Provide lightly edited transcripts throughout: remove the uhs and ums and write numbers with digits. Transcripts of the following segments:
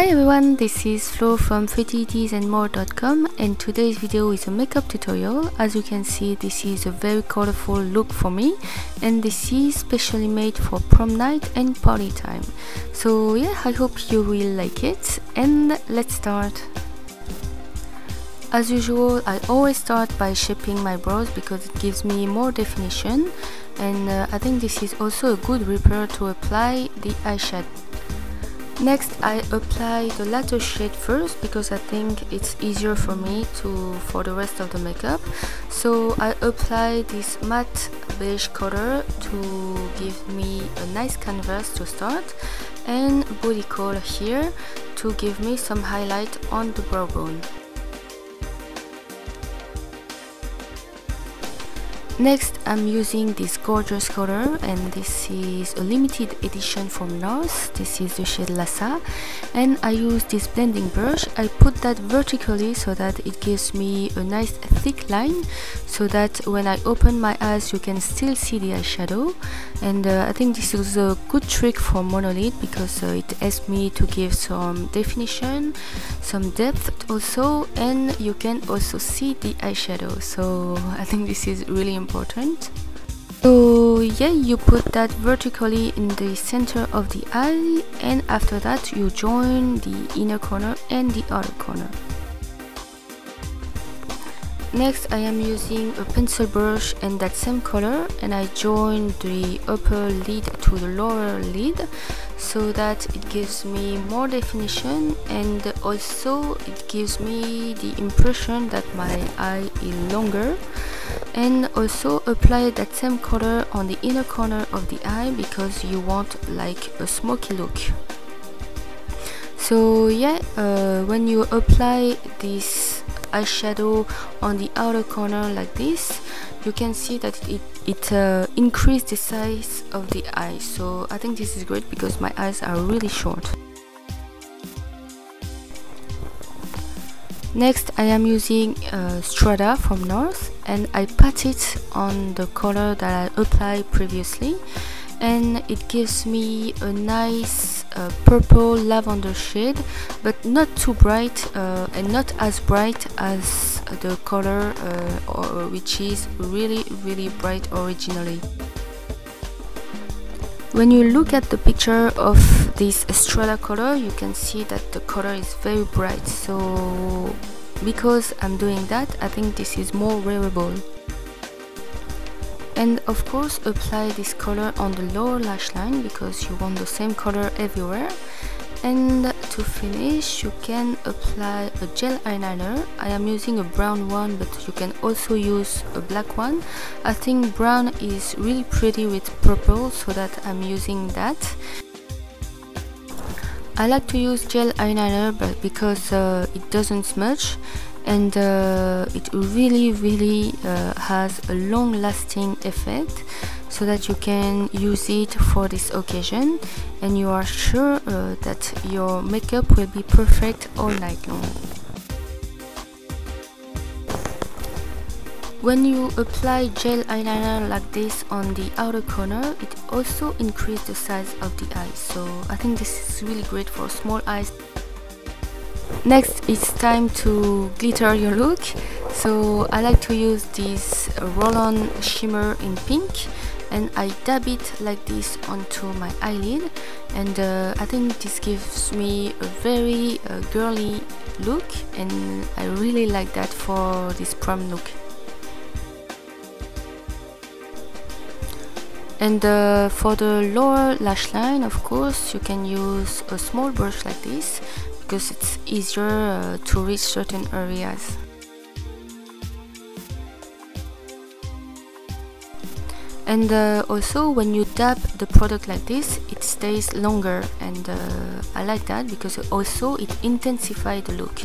Hi everyone, this is Flo from futilitiesandmore.com, and today's video is a makeup tutorial. As you can see, this is a very colorful look for me, and this is specially made for prom night and party time. So yeah, I hope you will like it, and let's start. As usual, I always start by shaping my brows because it gives me more definition, and I think this is also a good ripper to apply the eyeshadow. Next, I apply the lighter shade first because I think it's easier for me for the rest of the makeup. So I apply this matte beige color to give me a nice canvas to start, and body color here to give me some highlight on the brow bone. Next, I'm using this gorgeous color, and this is a limited edition from NARS. This is the shade Lhasa, and I use this blending brush. I put that vertically so that it gives me a nice thick line, so that when I open my eyes you can still see the eyeshadow. And I think this is a good trick for monolid because it helps me to give some definition, some depth also, and you can also see the eyeshadow, so I think this is really important. So yeah, you put that vertically in the center of the eye, and after that you join the inner corner and the outer corner. Next, I am using a pencil brush and that same color, and I join the upper lid to the lower lid so that it gives me more definition, and also it gives me the impression that my eye is longer. And also apply that same color on the inner corner of the eye because you want like a smoky look. So yeah, when you apply this eyeshadow on the outer corner like this, you can see that it increased the size of the eye. So I think this is great because my eyes are really short. Next, I am using Strada from NARS, and I pat it on the color that I applied previously, and it gives me a nice purple lavender shade, but not too bright, and not as bright as the color which is really bright originally. When you look at the picture of this Estrella color, you can see that the color is very bright, so because I'm doing that, I think this is more wearable. And of course apply this color on the lower lash line because you want the same color everywhere. And to finish, you can apply a gel eyeliner. I am using a brown one, but you can also use a black one. I think brown is really pretty with purple, so that I'm using that. I like to use gel eyeliner but because it doesn't smudge, and it really has a long lasting effect, so that you can use it for this occasion and you are sure that your makeup will be perfect all night long. When you apply gel eyeliner like this on the outer corner, it also increases the size of the eye, so I think this is really great for small eyes. Next, it's time to glitter your look, so I like to use this roll-on shimmer in pink, and I dab it like this onto my eyelid, and I think this gives me a very girly look, and I really like that for this prom look. And for the lower lash line, of course, you can use a small brush like this, because it's easier to reach certain areas. And also, when you dab the product like this, it stays longer, and I like that because also it intensifies the look.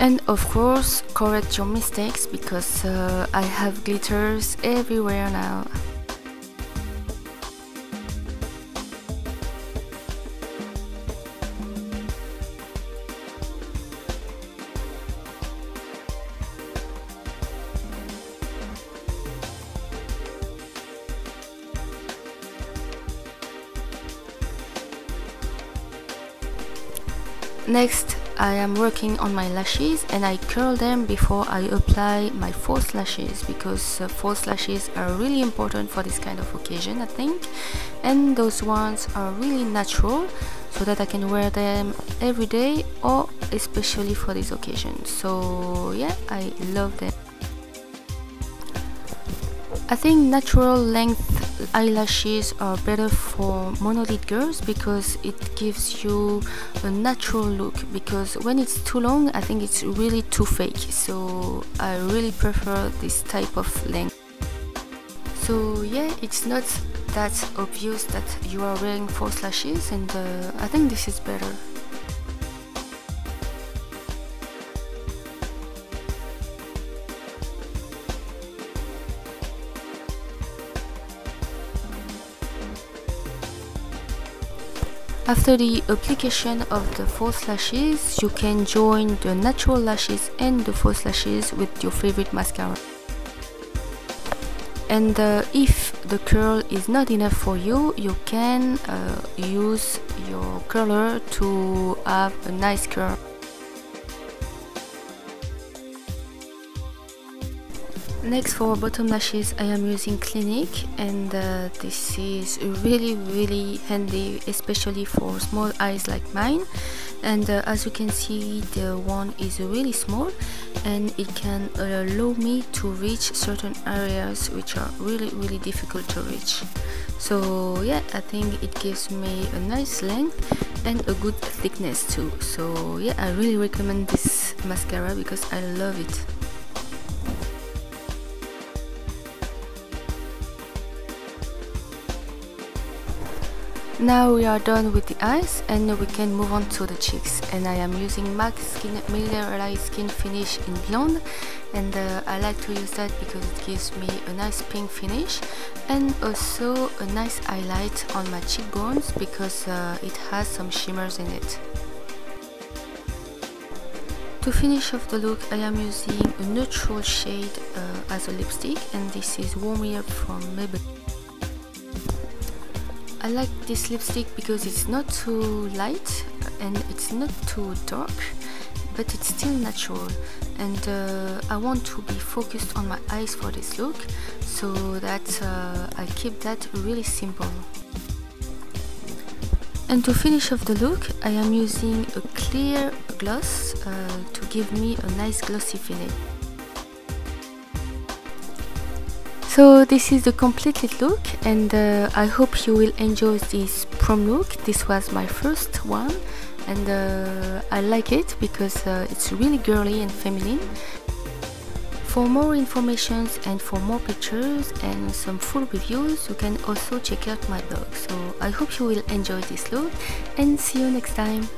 And of course, correct your mistakes because I have glitters everywhere now. Next, I am working on my lashes and I curl them before I apply my false lashes, because false lashes are really important for this kind of occasion, I think, and those ones are really natural, so that I can wear them every day or especially for this occasion. So yeah, I love them. I think natural length eyelashes are better for monolid girls because it gives you a natural look, because when it's too long I think it's really too fake, so I really prefer this type of length. So yeah, it's not that obvious that you are wearing false lashes, and I think this is better. After the application of the false lashes, you can join the natural lashes and the false lashes with your favorite mascara. And if the curl is not enough for you, you can use your curler to have a nice curl. Next, for bottom lashes I am using Clinique, and this is really handy, especially for small eyes like mine. And as you can see, the one is really small and it can allow me to reach certain areas which are really difficult to reach. So yeah, I think it gives me a nice length and a good thickness too. So yeah, I really recommend this mascara because I love it. Now we are done with the eyes and we can move on to the cheeks, and I am using MAC Mineralize Skin Finish in Blonde, and I like to use that because it gives me a nice pink finish and also a nice highlight on my cheekbones because it has some shimmers in it. To finish off the look, I am using a neutral shade as a lipstick, and this is Warm Me Up from Maybelline. I like this lipstick because it's not too light and it's not too dark, but it's still natural, and I want to be focused on my eyes for this look, so that I keep that really simple. And to finish off the look, I am using a clear gloss to give me a nice glossy finish. So this is the completed look, and I hope you will enjoy this prom look. This was my first one, and I like it because it's really girly and feminine. For more information and for more pictures and some full reviews, you can also check out my blog. So I hope you will enjoy this look and see you next time.